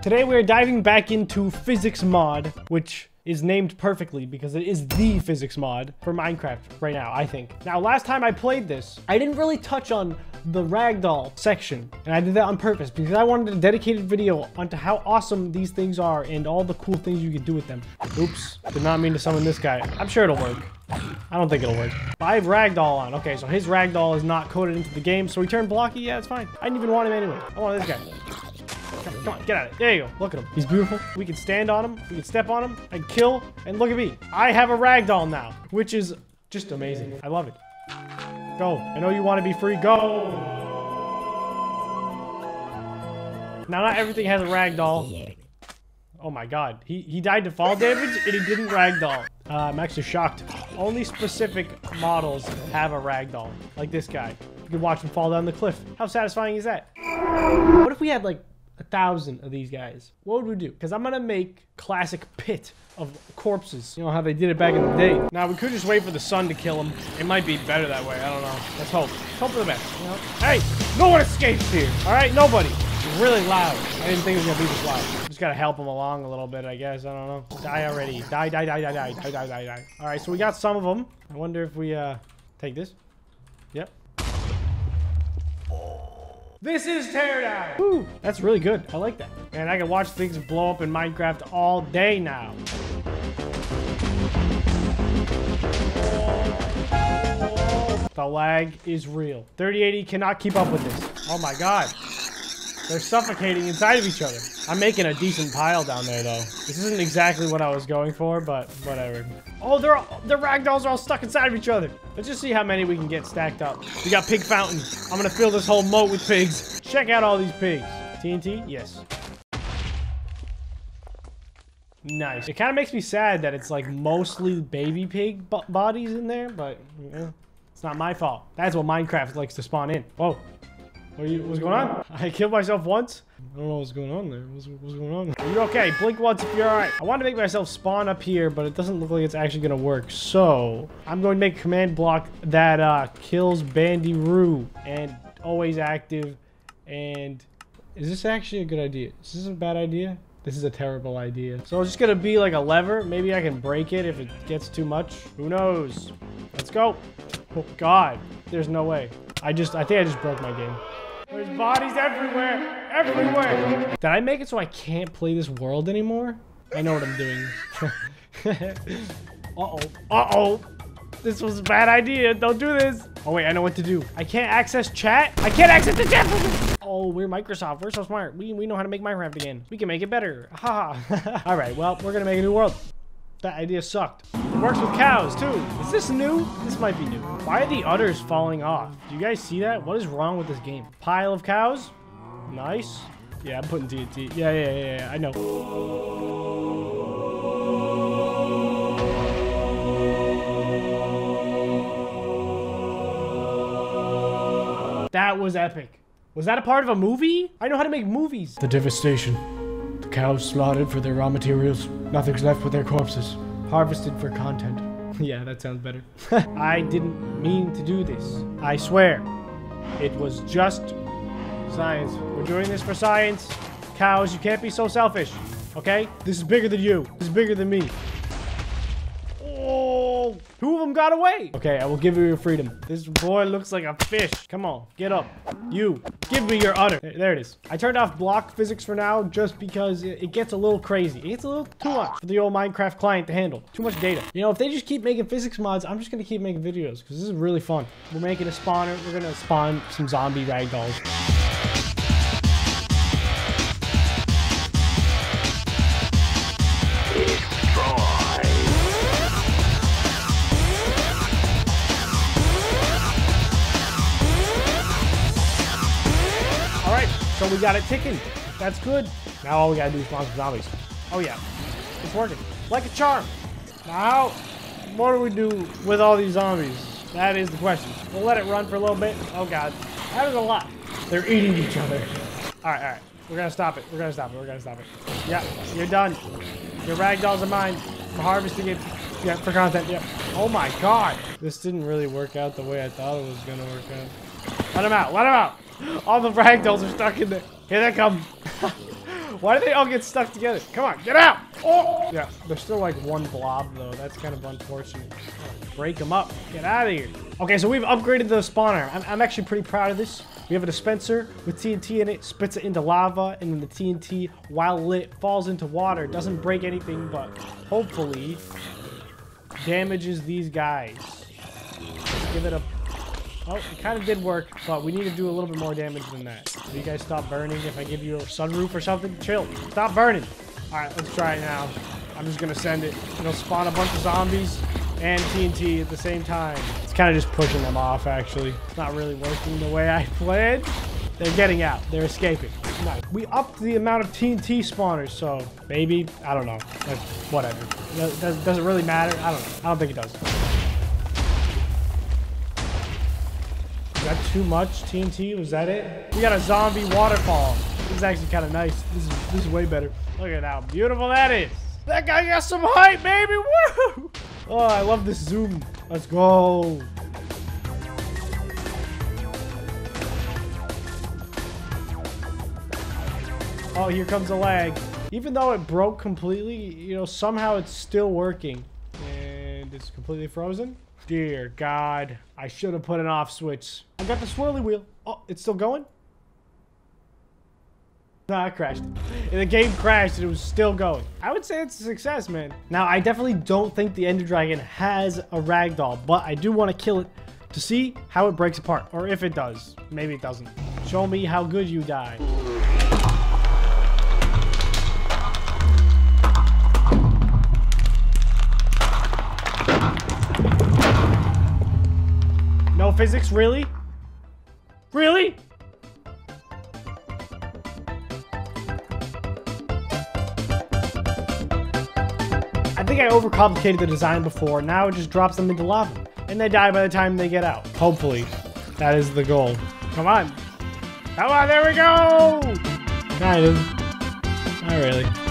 Today we're diving back into physics mod, which is named perfectly because it is the physics mod for Minecraft right now, I think. Now, last time I played this, I didn't really touch on the ragdoll section, and I did that on purpose because I wanted a dedicated video onto how awesome these things are and all the cool things you can do with them. Oops, did not mean to summon this guy. I'm sure it'll work. I don't think it'll work. I have ragdoll on. Okay, so his ragdoll is not coded into the game, so he turned blocky. Yeah, it's fine. I didn't even want him anyway. I wanted this guy. Come on, get out of it. There you go. Look at him. He's beautiful. We can stand on him. We can step on him and kill. And look at me. I have a ragdoll now, which is just amazing. I love it. Go. I know you want to be free. Go. Now, not everything has a ragdoll. Oh my god. He died to fall damage and he didn't ragdoll. I'm actually shocked. Only specific models have a ragdoll. Like this guy. You can watch him fall down the cliff. How satisfying is that? What if we had like 1,000 of these guys? What would we do? Because I'm gonna make classic pit of corpses. You know how they did it back in the day. Now we could just wait for the sun to kill him. It might be better that way. I don't know. Let's hope. Let's hope for the best. You know? Hey, no one escapes here. All right, nobody. It's really loud. I didn't think it was gonna be this loud. Just gotta help him along a little bit, I guess. I don't know. Die already. Die, die, die, die, die, die, die, die, die. All right, so we got some of them. I wonder if we take this. Yep. This is teardown! Woo! That's really good. I like that. And I can watch things blow up in Minecraft all day now. The lag is real. 3080 cannot keep up with this. Oh my god. They're suffocating inside of each other. I'm making a decent pile down there, though. This isn't exactly what I was going for, but whatever. Oh, the ragdolls are all stuck inside of each other. Let's just see how many we can get stacked up. We got pig fountain. I'm gonna fill this whole moat with pigs. Check out all these pigs. TNT? Yes. Nice. It kind of makes me sad that it's like mostly baby pig bodies in there, but you know, it's not my fault. That's what Minecraft likes to spawn in. Whoa. What's going on? I killed myself once. I don't know what's going on there. What's going on? Are you okay? Blink once if you're all right. I want to make myself spawn up here, but it doesn't look like it's actually going to work. So I'm going to make a command block that kills BandiRue and always active. And is this actually a good idea? Is this a bad idea? This is a terrible idea. So it's just going to be like a lever. Maybe I can break it if it gets too much. Who knows? Let's go. Oh, God. There's no way. I think I just broke my game. There's bodies everywhere! Everywhere! Did I make it so I can't play this world anymore? I know what I'm doing. Uh-oh. Uh-oh! This was a bad idea. Don't do this. Oh, wait. I know what to do. I can't access chat. I can't access the chat. Oh, we're Microsoft. We're so smart. We know how to make Minecraft again. We can make it better. Ha. All right. Well, we're going to make a new world. That idea sucked. It works with cows, too. Is this new? This might be new. Why are the udders falling off? Do you guys see that? What is wrong with this game? Pile of cows? Nice. Yeah, I'm putting TNT. Yeah. I know. That was epic. Was that a part of a movie? I know how to make movies. The devastation. The cows slaughtered for their raw materials. Nothing's left but their corpses. Harvested for content. Yeah, that sounds better. I didn't mean to do this. I swear. It was just science. We're doing this for science. Cows, you can't be so selfish. Okay? This is bigger than you. This is bigger than me. Oh, two of them got away. Okay, I will give you your freedom. This boy looks like a fish. Come on, get up. You, give me your udder. There it is. I turned off block physics for now just because it gets a little crazy. It gets a little too much for the old Minecraft client to handle. Too much data. You know, if they just keep making physics mods, I'm just going to keep making videos because this is really fun. We're making a spawner. We're going to spawn some zombie ragdolls. So we got it ticking. That's good. Now all we gotta do is spawn some zombies. Oh yeah, it's working. Like a charm. Now, what do we do with all these zombies? That is the question. We'll let it run for a little bit. Oh god, that is a lot. They're eating each other. All right. We're gonna stop it. We're gonna stop it. Yeah, you're done. Your ragdolls are mine. I'm harvesting it. Yeah, for content, yeah. Oh my god. This didn't really work out the way I thought it was gonna work out. Let him out. All the ragdolls are stuck in there. Here they come. Why do they all get stuck together? Come on, get out! Oh! Yeah, there's still like one blob though. That's kind of unfortunate. Break them up. Get out of here. Okay, so we've upgraded the spawner. I'm actually pretty proud of this. We have a dispenser with TNT in it, spits it into lava, and then the TNT, while lit, falls into water. Doesn't break anything, but hopefully damages these guys. Let's give it a... Oh, it kind of did work, but we need to do a little bit more damage than that. Will you guys stop burning if I give you a sunroof or something? Chill. Stop burning. All right, let's try it now. I'm just going to send it. It'll spawn a bunch of zombies and TNT at the same time. It's kind of just pushing them off, actually. It's not really working the way I planned. They're getting out. They're escaping. Nice. We upped the amount of TNT spawners, so maybe, I don't know. Like, whatever. Does it really matter? I don't know. I don't think it does. Is that too much TNT? Was that it? We got a zombie waterfall. This is actually kind of nice. This is way better. Look at how beautiful that is. That guy got some height, baby. Woo! Oh, I love this zoom. Let's go. Oh, here comes a lag. Even though it broke completely, you know, somehow it's still working. And it's completely frozen. Dear God. I should have put an off switch. I got the swirly wheel. Oh, it's still going? Nah, I crashed. And the game crashed and it was still going. I would say it's a success, man. Now, I definitely don't think the Ender Dragon has a ragdoll, but I do want to kill it to see how it breaks apart. Or if it does. Maybe it doesn't. Show me how good you die. No physics, really? Really? I think I overcomplicated the design before. Now it just drops them into lava. And they die by the time they get out. Hopefully. That is the goal. Come on. Come on, there we go! Kind of. Not really.